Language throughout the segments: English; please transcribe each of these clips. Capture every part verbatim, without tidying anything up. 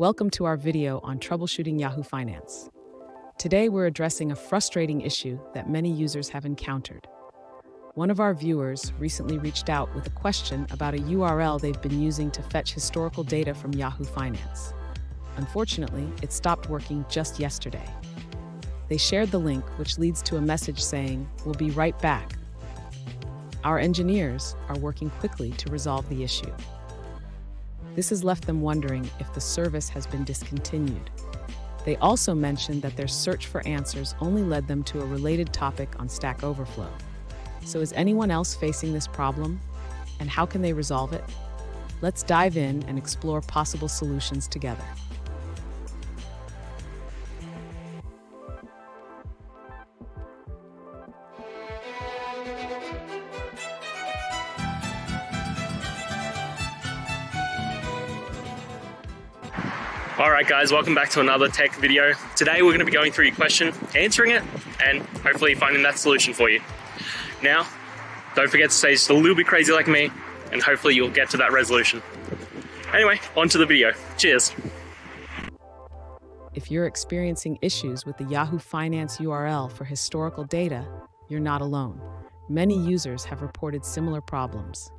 Welcome to our video on troubleshooting Yahoo Finance. Today we're addressing a frustrating issue that many users have encountered. One of our viewers recently reached out with a question about a U R L they've been using to fetch historical data from Yahoo Finance. Unfortunately, it stopped working just yesterday. They shared the link, which leads to a message saying, "We'll be right back." Our engineers are working quickly to resolve the issue. This has left them wondering if the service has been discontinued. They also mentioned that their search for answers only led them to a related topic on Stack Overflow. So is anyone else facing this problem? And how can they resolve it? Let's dive in and explore possible solutions together. All right guys, welcome back to another tech video. Today we're gonna be going through your question, answering it, and hopefully finding that solution for you. Now, don't forget to stay just a little bit crazy like me, and hopefully you'll get to that resolution. Anyway, on to the video. Cheers. If you're experiencing issues with the Yahoo Finance U R L for historical data, you're not alone. Many users have reported similar problems.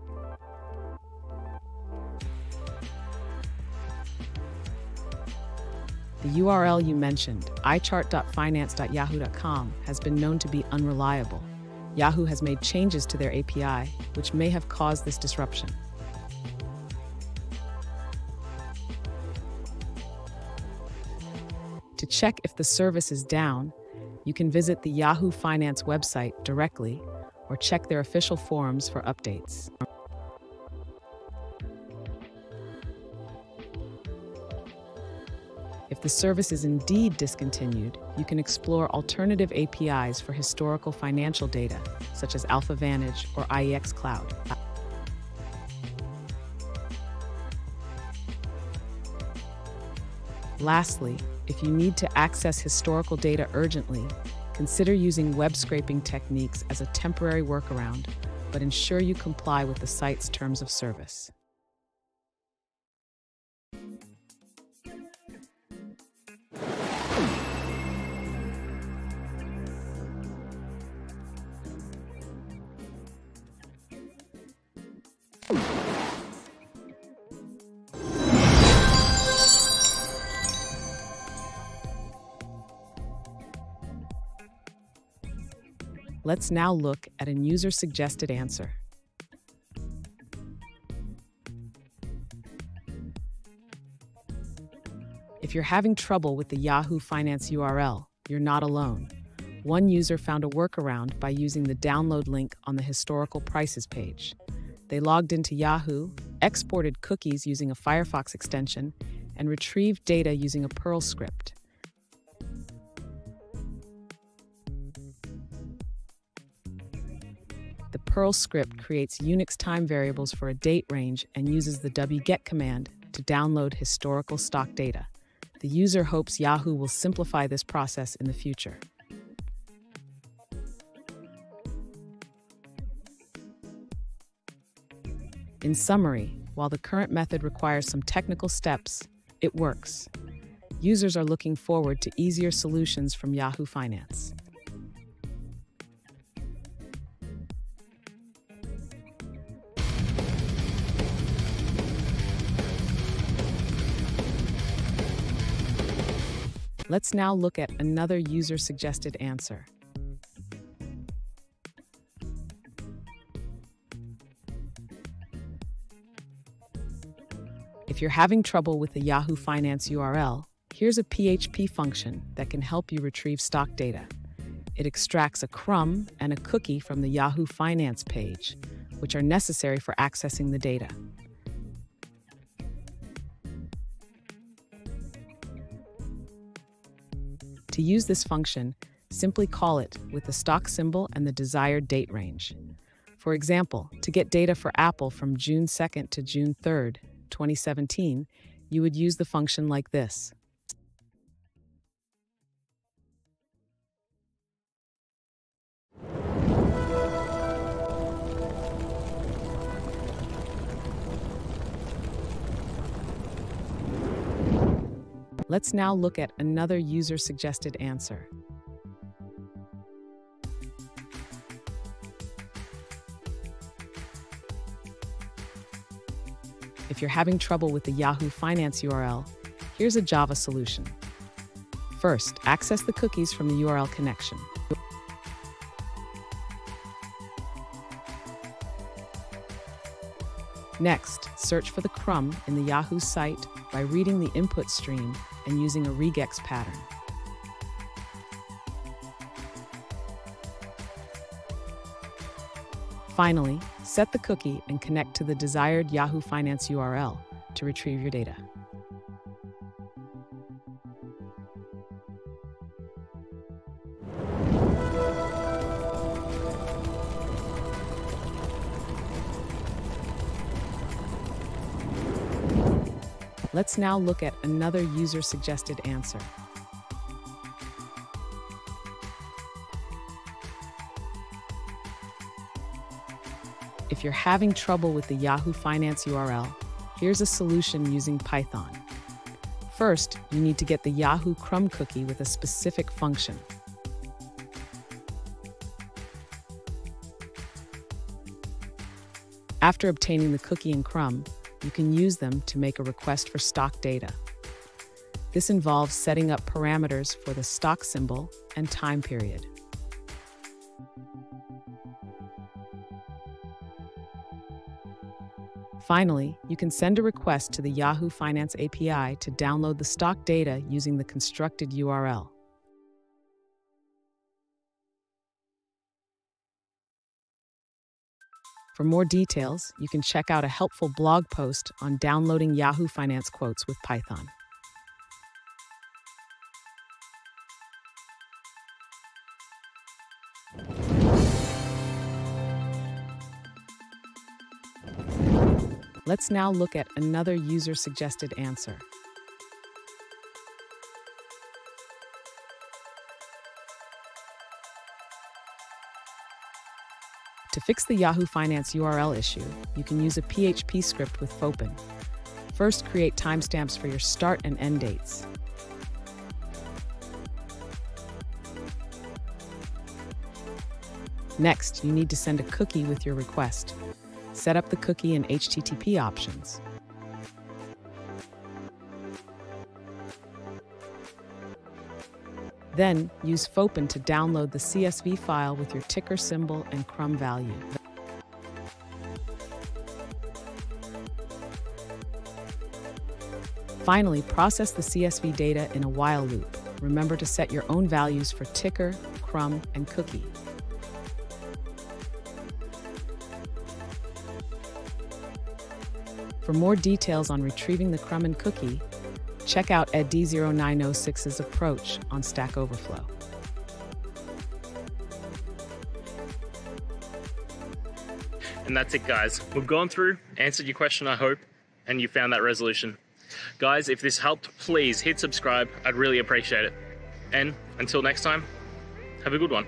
The U R L you mentioned, i chart dot finance dot yahoo dot com, has been known to be unreliable. Yahoo has made changes to their A P I, which may have caused this disruption. To check if the service is down, you can visit the Yahoo Finance website directly or check their official forums for updates. If the service is indeed discontinued, you can explore alternative A P Is for historical financial data, such as Alpha Vantage or I E X Cloud. Lastly, if you need to access historical data urgently, consider using web scraping techniques as a temporary workaround, but ensure you comply with the site's terms of service. Let's now look at an user-suggested answer. If you're having trouble with the Yahoo Finance U R L, you're not alone. One user found a workaround by using the download link on the historical prices page. They logged into Yahoo, exported cookies using a Firefox extension, and retrieved data using a Perl script. The Perl script creates Unix time variables for a date range and uses the wget command to download historical stock data. The user hopes Yahoo will simplify this process in the future. In summary, while the current method requires some technical steps, it works. Users are looking forward to easier solutions from Yahoo Finance. Let's now look at another user-suggested answer. If you're having trouble with the Yahoo Finance U R L, here's a P H P function that can help you retrieve stock data. It extracts a crumb and a cookie from the Yahoo Finance page, which are necessary for accessing the data. To use this function, simply call it with the stock symbol and the desired date range. For example, to get data for Apple from June second to June third, twenty seventeen, you would use the function like this. Let's now look at another user-suggested answer. If you're having trouble with the Yahoo Finance U R L, here's a Java solution. First, access the cookies from the U R L connection. Next, search for the crumb in the Yahoo site by reading the input stream and using a regex pattern. Finally, set the cookie and connect to the desired Yahoo Finance U R L to retrieve your data. Let's now look at another user-suggested answer. If you're having trouble with the Yahoo Finance U R L, here's a solution using Python. First, you need to get the Yahoo crumb cookie with a specific function. After obtaining the cookie and crumb, you can use them to make a request for stock data. This involves setting up parameters for the stock symbol and time period. Finally, you can send a request to the Yahoo Finance A P I to download the stock data using the constructed U R L. For more details, you can check out a helpful blog post on downloading Yahoo Finance quotes with Python. Let's now look at another user-suggested answer. To fix the Yahoo Finance U R L issue, you can use a P H P script with Fopen. First, create timestamps for your start and end dates. Next, you need to send a cookie with your request. Set up the cookie and H T T P options. Then, use Fopen to download the C S V file with your ticker symbol and crumb value. Finally, process the C S V data in a while loop. Remember to set your own values for ticker, crumb, and cookie. For more details on retrieving the crumb and cookie, check out E D D zero nine zero six's approach on Stack Overflow. And that's it, guys. We've gone through, answered your question, I hope, and you found that resolution. Guys, if this helped, please hit subscribe. I'd really appreciate it. And until next time, have a good one.